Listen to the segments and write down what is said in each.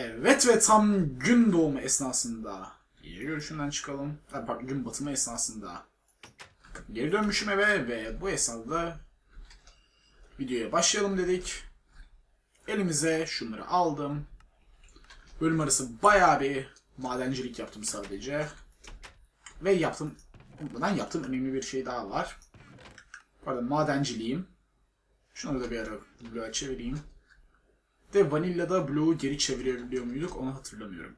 Evet ve tam gün doğumu esnasında geri görüşümden çıkalım. Pardon, gün batımı esnasında geri dönmüşüm eve ve bu esnada videoya başlayalım dedik. Elimize şunları aldım. Bölüm arası bayağı bir madencilik yaptım sadece. Ve yaptığım önemli bir şey daha var. Pardon, madenciliğim. Şunları da bir ara blue'a çevireyim. De Vanilla'da blue'u geri çevirebiliyor muyduk onu hatırlamıyorum.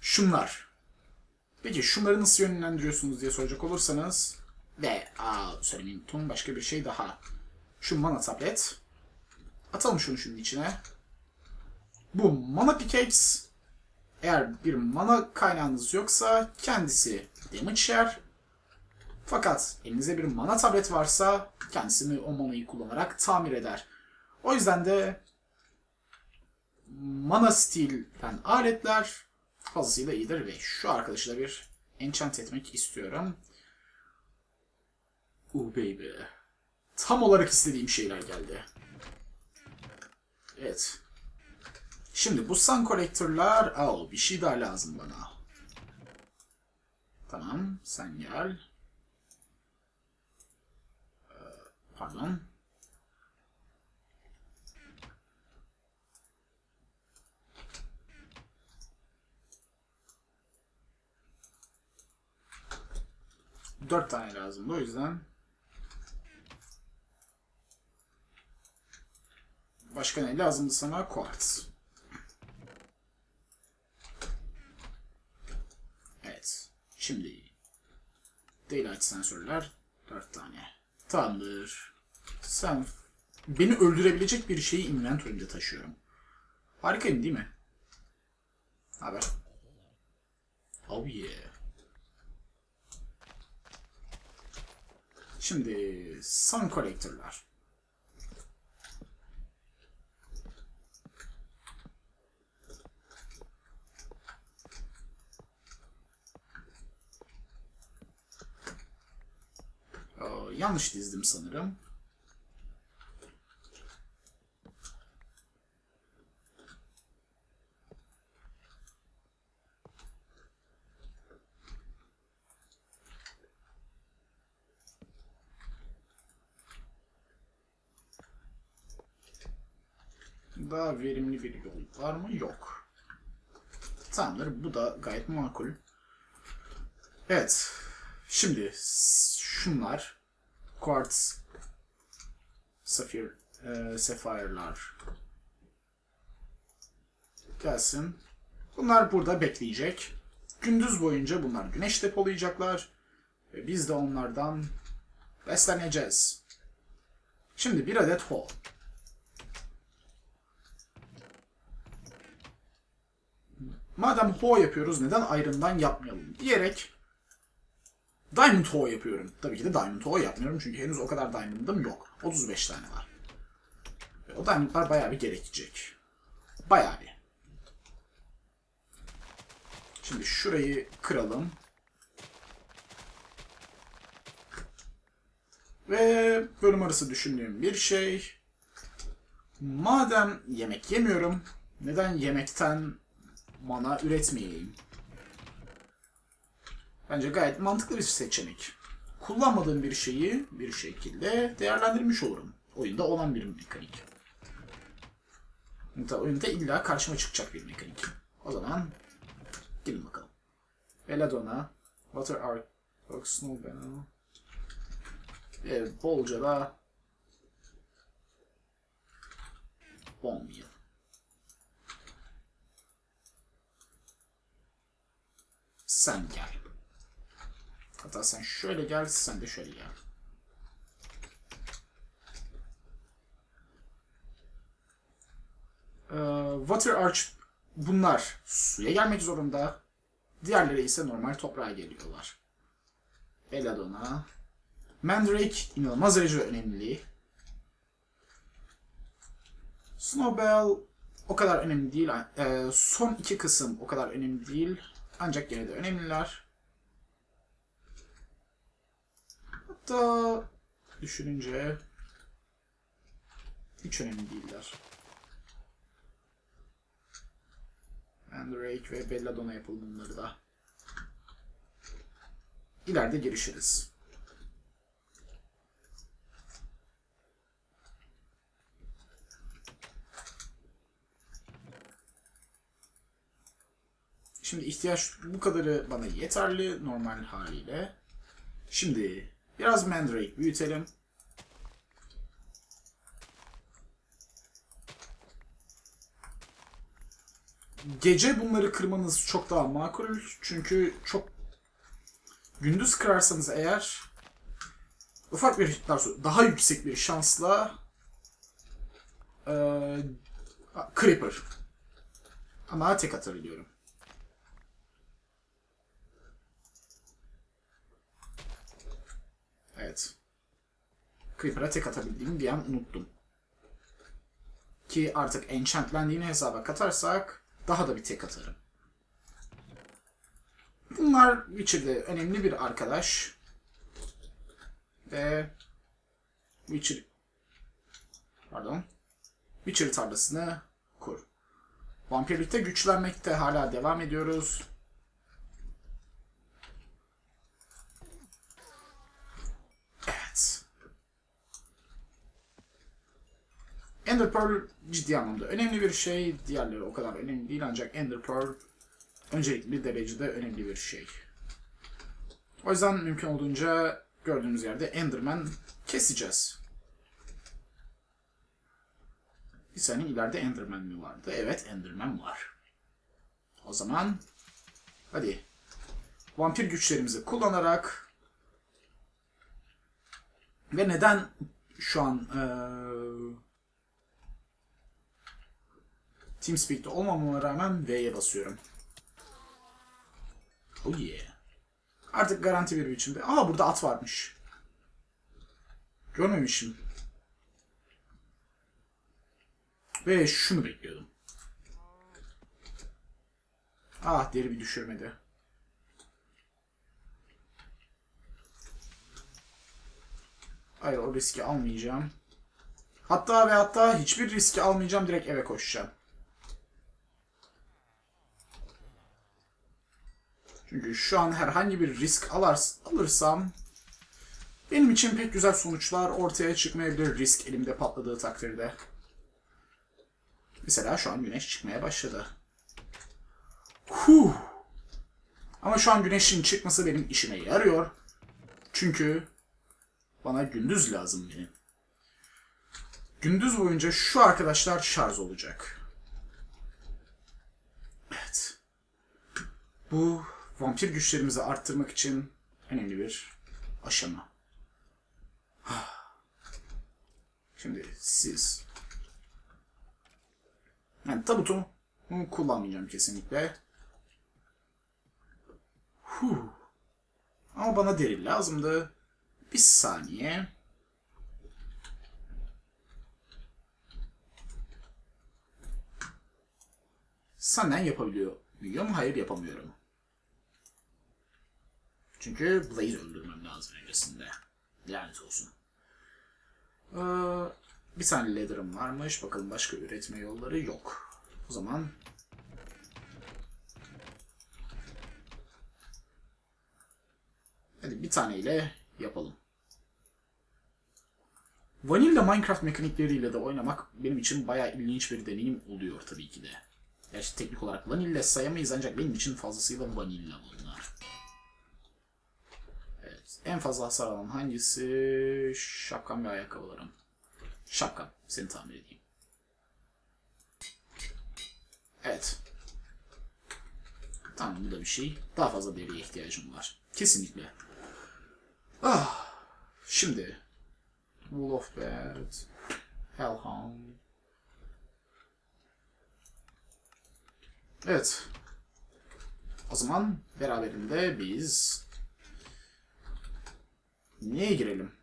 Şunlar. Peki şunları nasıl yönlendiriyorsunuz diye soracak olursanız. Ve söylemeyi unuttum, başka bir şey daha. Şu mana tablet. Atalım şunu şunun içine. Bu mana pickaxe. Eğer bir mana kaynağınız yoksa kendisi damage share. Fakat elinize bir mana tablet varsa kendisini o manayı kullanarak tamir eder. O yüzden de mana steal'den aletler fazlasıyla iyidir ve şu arkadaşı da bir enchant etmek istiyorum. Baby. Tam olarak istediğim şeyler geldi. Evet. Şimdi bu sun collector'lar... bir şey daha lazım bana. Tamam, sen gel. Pardon. Dört tane lazım, o yüzden. Başka ne lazımdı sana? Quartz. Evet. Şimdi. Daylight sensörler. 4 tane. Tamamdır. Sen beni öldürebilecek bir şeyi inventörümde taşıyorum. Harikayım değil mi? Haber. Oh yeah. Şimdi. Sun collector'lar. Yanlış dizdim sanırım. Daha verimli bir yol var mı? Yok. Tamamdır. Bu da gayet makul. Evet. Şimdi şunlar. Quartz, safir, sefirler gelsin. Bunlar burada bekleyecek. Gündüz boyunca bunlar güneş depolayacaklar. Ve biz de onlardan besleneceğiz. Şimdi bir adet hol. Madem hol yapıyoruz neden ayrımdan yapmayalım diyerek... Diamond hoe yapıyorum. Tabii ki de diamond hoe yapmıyorum çünkü henüz o kadar diamond'ım yok. 35 tane var. Ve o diamond'lar bayağı bir gerekecek. Bayağı bir. Şimdi şurayı kıralım. Ve bölüm arası düşündüğüm bir şey. Madem yemek yemiyorum, neden yemekten mana üretmeyeyim? Bence gayet mantıklı bir seçenek. Kullanmadığım bir şeyi bir şekilde değerlendirmiş olurum. Oyunda olan bir mekanik. Oyunda illa karşıma çıkacak bir mekanik. O zaman gelin bakalım. Belladonna, Water Arc, Snow Banner. Bolca da Bombil. Sen gel. Hatta sen şöyle gel, sen de şöyle gel. Water Arch bunlar suya gelmek zorunda. Diğerleri ise normal toprağa geliyorlar. Belladonna. Mandrake inanılmaz derecede önemli. Snowbell o kadar önemli değil. Son iki kısım o kadar önemli değil. Ancak gene de önemliler. Da düşününce hiç önemli değiller. Candrake ve Belladonna yapıl bunları da. İleride girişiriz. Şimdi ihtiyaç bu kadarı bana yeterli normal haliyle. Şimdi biraz Mandrake büyütelim. Gece bunları kırmanız çok daha makul. Çünkü çok gündüz kırarsanız eğer ufak bir daha yüksek bir şansla Creeper ama tek atabiliyorum. Evet. Creeper'a tek atabildiğimi bir an unuttum. Ki artık enchantlendiğini hesaba katarsak daha da bir tek atarım. Bunlar Witcher'de önemli bir arkadaş. Ve Witcher tarlasını kur. Vampirlikte güçlenmekte hala devam ediyoruz. Ender Pearl ciddi anlamda önemli bir şey. Diğerleri o kadar önemli değil ancak Ender Pearl öncelikli derecede önemli bir şey. O yüzden mümkün olduğunca gördüğümüz yerde Enderman keseceğiz. Bir saniye ileride Enderman mi vardı? Evet Enderman var. O zaman hadi vampir güçlerimizi kullanarak ve neden şu an TeamSpeak'te olmamama rağmen V'ye basıyorum. Oh yeah. Artık garanti bir biçimde. Aa burada at varmış. Görmemişim. Ve şunu bekliyordum. Ah deri bir düşürmedi. Hayır o riski almayacağım. Hatta hiçbir riski almayacağım. Direkt eve koşacağım. Çünkü şu an herhangi bir risk alırsam benim için pek güzel sonuçlar ortaya çıkmayabilir risk elimde patladığı takdirde. Mesela şu an güneş çıkmaya başladı. Huh. Ama şu an güneşin çıkması benim işime yarıyor. Çünkü bana gündüz lazım benim. Gündüz boyunca şu arkadaşlar şarj olacak. Evet. Bu vampir güçlerimizi arttırmak için önemli bir aşama. Şimdi siz... Yani tabutu kullanmayacağım kesinlikle. Ama bana deri lazımdı. Bir saniye. Senden yapabiliyor muyum? Hayır yapamıyorum. Çünkü Blaze öldürmem lazım öncesinde. Lanet olsun. Bir tane leather'ım varmış. Bakalım başka üretme yolları yok. O zaman... Hadi bir taneyle yapalım. Vanilla Minecraft mekanikleriyle de oynamak benim için bayağı ilginç bir deneyim oluyor tabii ki de. Gerçi teknik olarak vanilla sayamayız ancak benim için fazlasıyla vanilla bunlar. En fazla hasar alan hangisi? Şapkam ve ayakkabılarım. Şapkam. Seni tamir edeyim. Evet. Tamam bu da bir şey. Daha fazla deriye ihtiyacım var. Kesinlikle. Ah. Şimdi. Wolfbird. Hellhound. Evet. O zaman beraberinde biz... Niye girelim?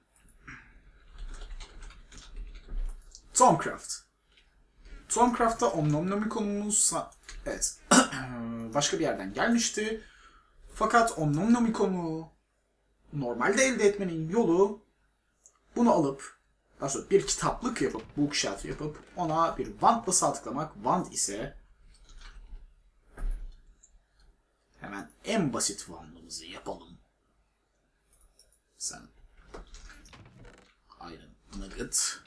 Tomcraft. Tomcraft'ta Omnomnomicon'umuz... Evet. Başka bir yerden gelmişti. Fakat Omnomnomicon'u normalde elde etmenin yolu bunu alıp daha sonra bir kitaplık yapıp, bookshelf yapıp ona bir wandla sağ tıklamak. Wand ise Hemen en basit vanlımızı yapalım. Sen iron nugget.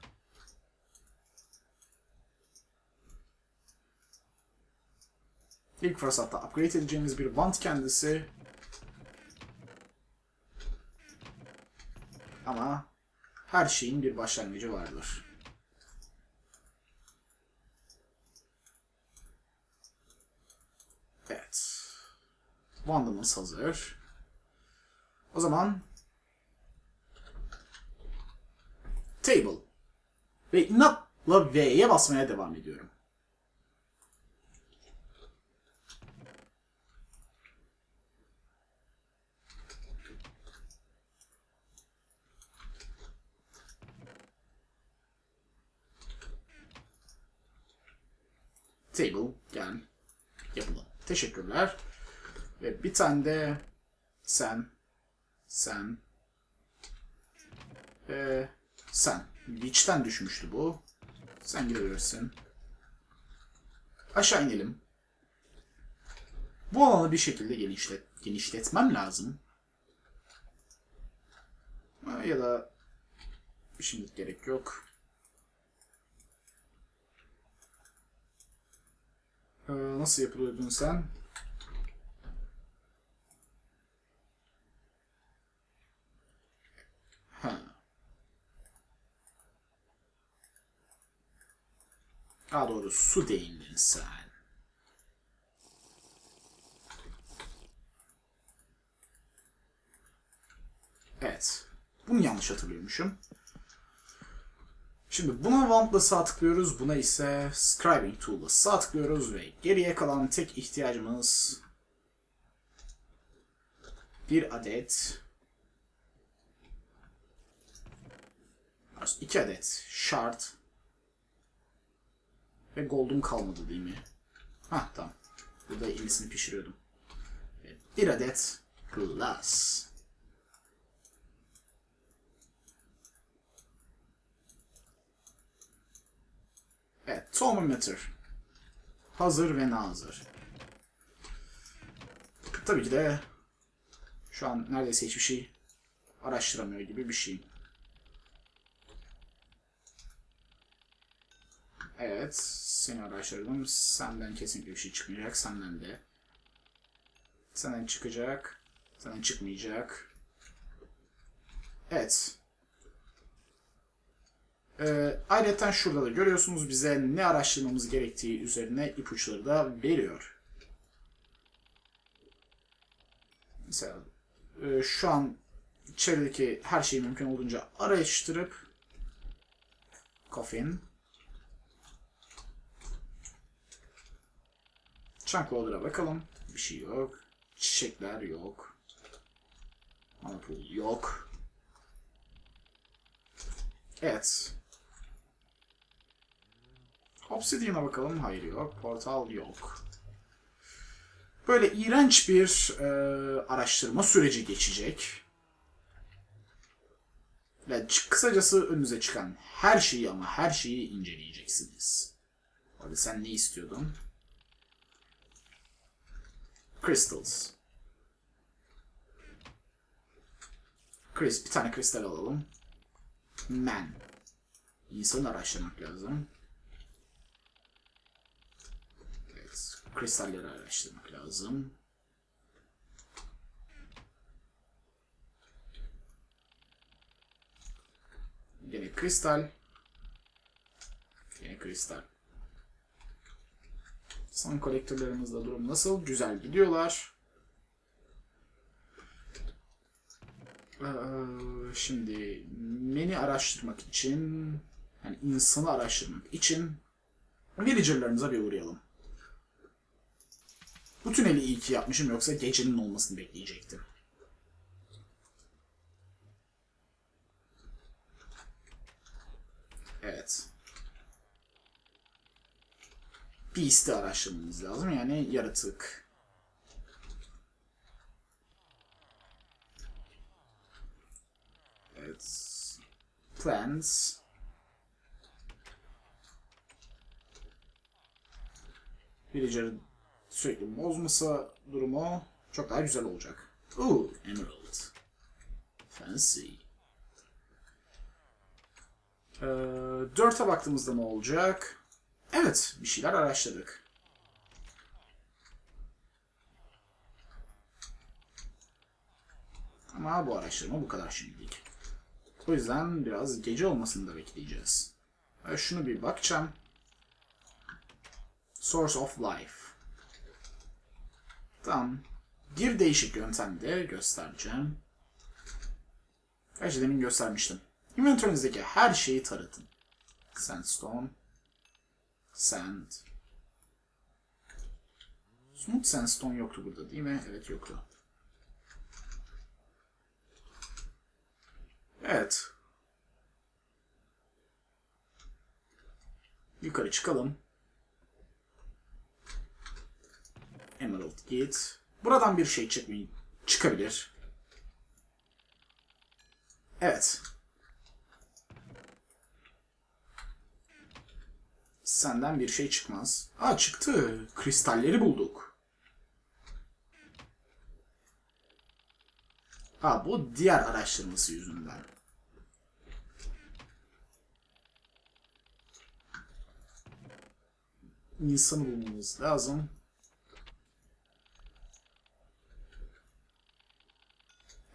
İlk fırsatta upgrade edeceğimiz bir vant kendisi. Ama her şeyin bir başlangıcı vardır. Evet. Vandımız hazır. O zaman table ve not'la V'ye basmaya devam ediyorum. Table yani yapıldı. Teşekkürler. Ve bir tane de sen. Leech'ten düşmüştü bu. Sen girebilirsin. Aşağı inelim. Bu alanı bir şekilde genişletmem lazım. Ya da şimdi gerek yok. Nasıl yapılıyordun sen? Ha. Daha doğru su değindin sen. Evet. Bunu yanlış hatırlıyormuşum. Şimdi buna Wand'la sağ tıklıyoruz, buna ise Scribing Tool'la sağ tıklıyoruz ve geriye kalan tek ihtiyacımız bir adet, 2 adet shard ve gold'um kalmadı değil mi? Hah tamam. Burada ilisini pişiriyordum. Evet, 1 adet glass. Evet, thermometer. Hazır ve nazır. Tabii ki de şu an neredeyse hiçbir şey araştıramıyor gibi bir şey. Evet, seni araştırdım. Senden kesinlikle bir şey çıkmayacak. Senden de. Senden çıkacak. Senden çıkmayacak. Evet. Ayrıca şurada da görüyorsunuz bize ne araştırmamız gerektiği üzerine ipuçları da veriyor. Mesela şu an çevredeki her şeyi mümkün olduğunca araştırıp coffin chunk loader'a bakalım. Bir şey yok. Çiçekler yok. Manapul yok. Evet. Obsidian'a bakalım. Hayır yok. Portal yok. Böyle iğrenç bir araştırma süreci geçecek. Yani kısacası önünüze çıkan her şeyi ama her şeyi inceleyeceksiniz. Abi sen ne istiyordun? Crystals. Bir tane kristal alalım. Man. İnsanı araştırmak lazım. Kristalleri araştırmak lazım. Yine kristal. Yine kristal. Son kolektörlerimizde durum nasıl? Güzel gidiyorlar. Şimdi menü araştırmak için, yani insanı araştırmak için villager'larımıza bir uğrayalım. Bu tüneli iyi ki yapmışım, yoksa gecenin olmasını bekleyecektim. Evet. Beast'i araştırmamız lazım, yani yaratık. Evet. Plants. Villager sürekli bozmasa durumu Çok daha güzel olacak. Ooh, emerald. Fancy. 4'e baktığımızda ne olacak? Evet, bir şeyler araştırdık. Ama bu araştırma bu kadar şimdilik. O yüzden biraz gece olmasını da bekleyeceğiz. Şunu bir bakacağım. Source of Life. Tamam. Bir değişik yöntemde göstereceğim. Gerçi demin göstermiştim. İnventörünüzdeki her şeyi taratın. Sandstone. Sand. Smooth sandstone yoktu burada değil mi? Evet yoktu. Evet. Yukarı çıkalım. Emerald git. Buradan bir şey çıkabilir. Evet. Senden bir şey çıkmaz. Aa çıktı. Kristalleri bulduk. Aa bu diğer araştırması yüzünden. İnsanı bulmamız lazım.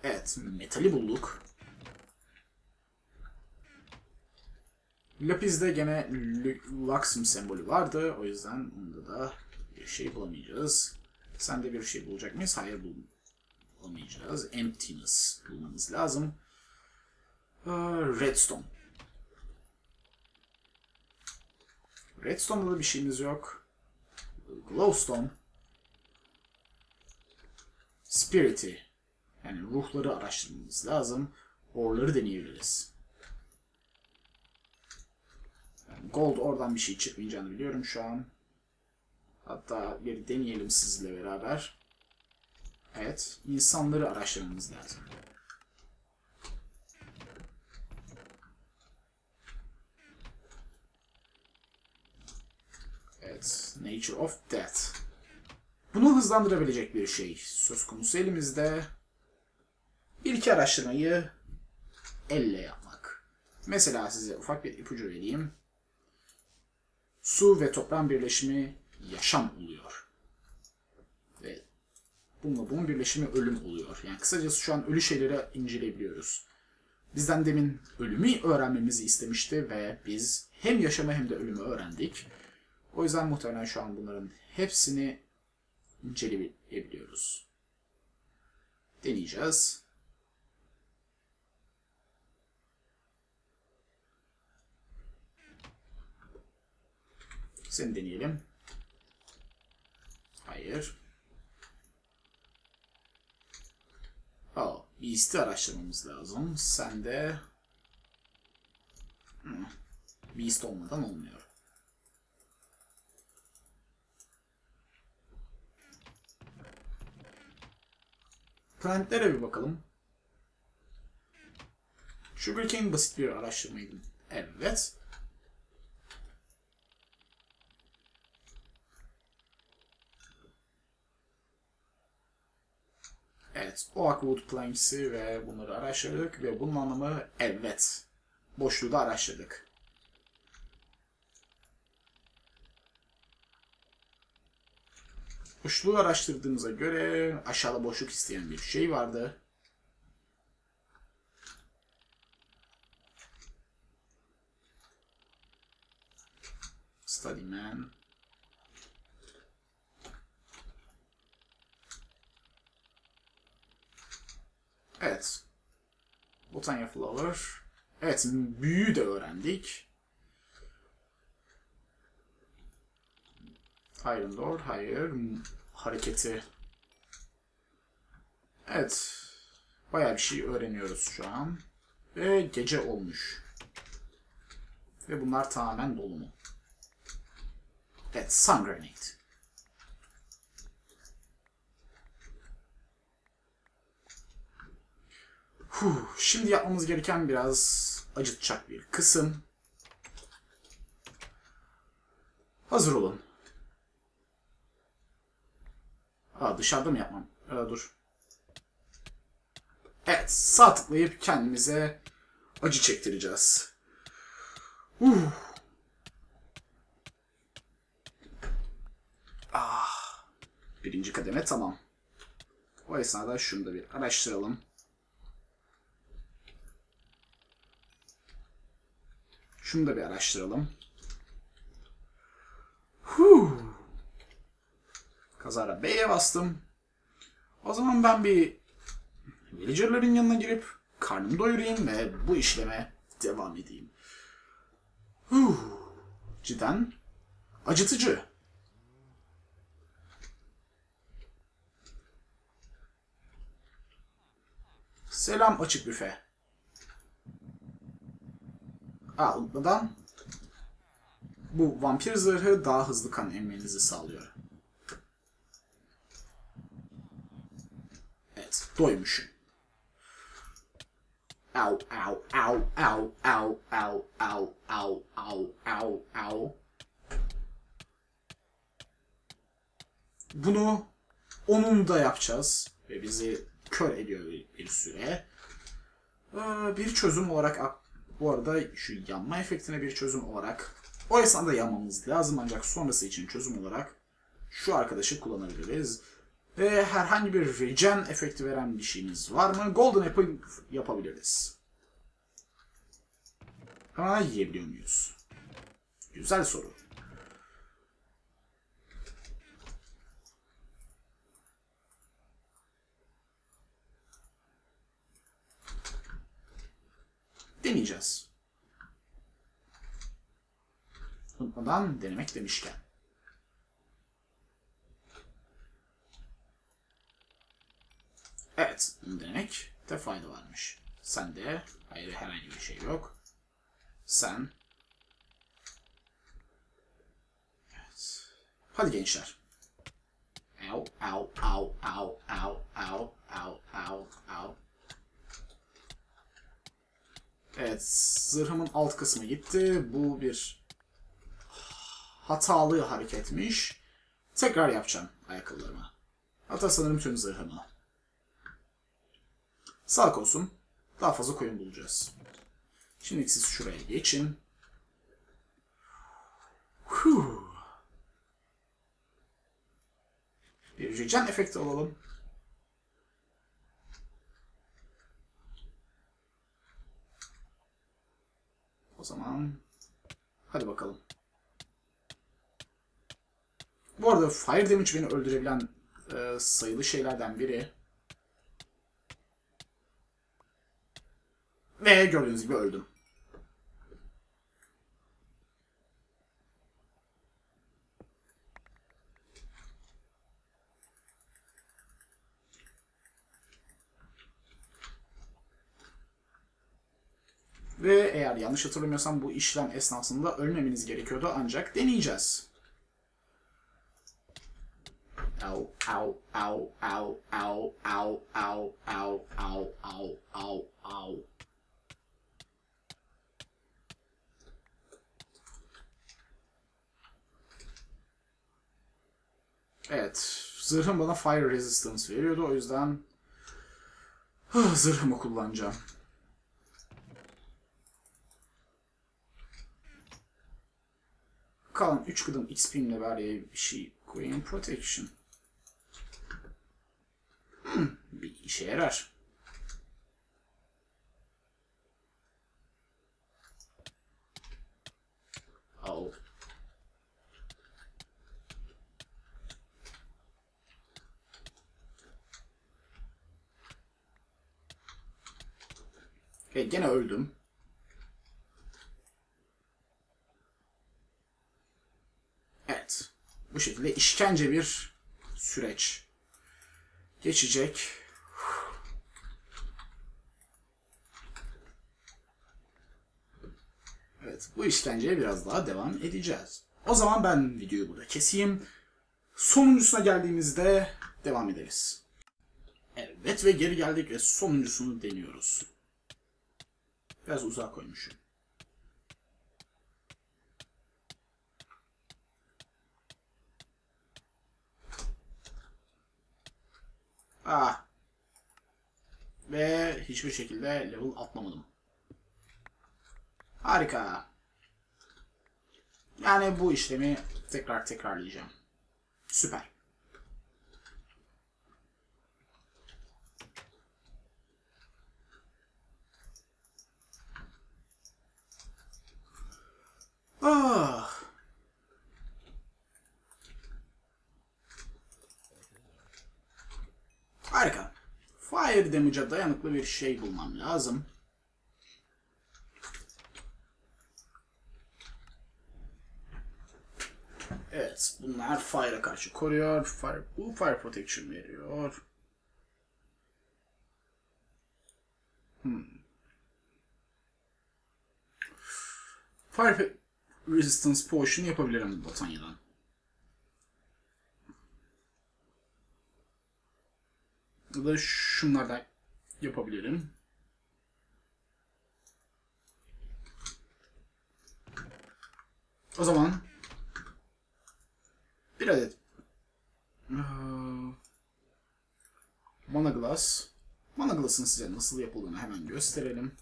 Evet, metali bulduk. Lapis'de gene Lux'un sembolü vardı. O yüzden onda da bir şey bulamayacağız. Sen de bir şey bulacak mıyız? Hayır bulamayacağız. Emptiness bulmamız lazım. Redstone. Redstone'da da bir şeyimiz yok. Glowstone. Spirity. Yani ruhları araştırmamız lazım. Orları deneyebiliriz. Yani gold oradan bir şey çıkmayacağını biliyorum şu an. Hatta bir deneyelim sizinle beraber. Evet. İnsanları araştırmamız lazım. Evet. Nature of Death. Bunu hızlandırabilecek bir şey söz konusu elimizde. Bir iki araştırmayı elle yapmak. Mesela size ufak bir ipucu vereyim. Su ve toprağın birleşimi yaşam oluyor. Ve bununla bunun birleşimi ölüm oluyor. Yani kısacası şu an ölü şeyleri inceleyebiliyoruz. Bizden demin ölümü öğrenmemizi istemişti ve biz hem yaşamı hem de ölümü öğrendik. O yüzden muhtemelen şu an bunların hepsini inceleyebiliyoruz. Deneyeceğiz. Seni deneyelim. Hayır. Bir isti araştırmamız lazım. Sen de... Bir isti olmadan olmuyor. Planetlere bir bakalım. Sugarcane basit bir araştırmaydı. Evet. Evet, Oakwood Planks'i ve bunları araştırdık ve bunun anlamı evet. Boşluğu da araştırdık. Boşluğu araştırdığımıza göre aşağıda boşluk isteyen bir şey vardı. Studyman. Evet. Botanya Flower. Evet, büyüyü de öğrendik. Iron Door, hayır. Hareketi. Evet. Bayağı bir şey öğreniyoruz şu an. Ve gece olmuş. Ve bunlar tamamen dolu mu? Evet, Sun Grenade. Şimdi yapmamız gereken biraz acıtacak bir kısım. Hazır olun. Dışarıda mı yapmam? Dur. Evet, sağ tıklayıp kendimize acı çektireceğiz. Ah, birinci kademe tamam. O esnada şunu da bir araştıralım. Şunu da bir araştıralım. Kazara B'ye bastım. O zaman ben bir villager'ların yanına girip karnımı doyurayım ve bu işleme devam edeyim. Cidden acıtıcı. Selam açık büfe. Almadan bu vampir zırhı daha hızlı kan emmenizi sağlıyor. Evet, doymuşum. Au au au au au au au au au au au. Bunu onun da yapacağız ve bizi kör ediyor bir süre. Bir çözüm olarak, bu arada şu yanma efektine bir çözüm olarak, o esnada yanmamız lazım ancak sonrası için çözüm olarak şu arkadaşı kullanabiliriz. Ve herhangi bir regen efekti veren bir şeyimiz var mı? Golden Apple yapabiliriz. Ama yiyebiliyor muyuz? Güzel soru. Deneyeceğiz. Unutmadan denemek demişken. Evet, bunu denemekte fayda varmış. Sen de, hayır herhangi bir şey yok. Sen. Evet. Hadi gençler. Au, au, au, au, au, au, au, au, au. Evet, zırhımın alt kısmı gitti. Bu bir hatalı hareketmiş. Tekrar yapacağım ayakkabılarımı. Hatta sanırım tüm zırhımı. Sağ olsun. Daha fazla koyun bulacağız. Şimdi siz şuraya geçin. Bir regen efekti alalım. O zaman hadi bakalım. Bu arada fire damage beni öldürebilen sayılı şeylerden biri. Ve gördüğünüz gibi öldüm. Ve eğer yanlış hatırlamıyorsam bu işlem esnasında ölmemeniz gerekiyordu ancak deneyeceğiz. Au au au au au au au au au au au au. Evet, zırhım bana fire resistance veriyordu, o yüzden zırhımı kullanacağım. Kalan 3 kadın XP'imle bari bir şey koyayım, protection. Bir işe yarar. Oh. Gene öldüm. Evet. Bu şekilde işkence bir süreç geçecek. Evet. Bu işkenceye biraz daha devam edeceğiz. O zaman ben videoyu burada keseyim. Sonuncusuna geldiğimizde devam ederiz. Evet ve geri geldik ve sonuncusunu deniyoruz. Biraz uzağa koymuşum. Ha. Ve hiçbir şekilde level atlamadım. Harika. Yani bu işlemi tekrarlayacağım. Süper. Ah. Harika. Fire damage'a dayanıklı bir şey bulmam lazım. Evet, bunlar fire'a karşı koruyor. Bu fire protection veriyor. Fire resistance potion yapabilirim Batanya'dan. Ya da şunlardan yapabilirim. O zaman bir adet mana glass. Mana glass'ın size nasıl yapıldığını hemen gösterelim.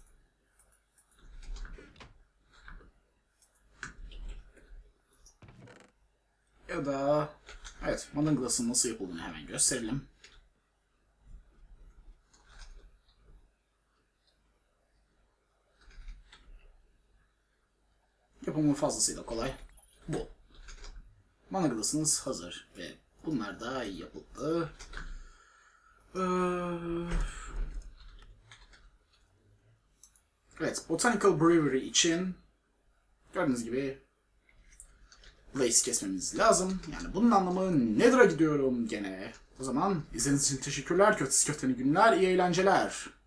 Ya da evet, mana glass'ın nasıl yapıldığını hemen gösterelim. Yapımı fazlasıyla kolay. Bu. Mana glass'ınız hazır ve bunlar da yapıldı. Evet, Botanical Brewery için gördüğünüz gibi Blaze kesmemiz lazım. Yani bunun anlamı nedir'a gidiyorum gene. O zaman izlediğiniz için teşekkürler. Kötesi köfteni günler, iyi eğlenceler.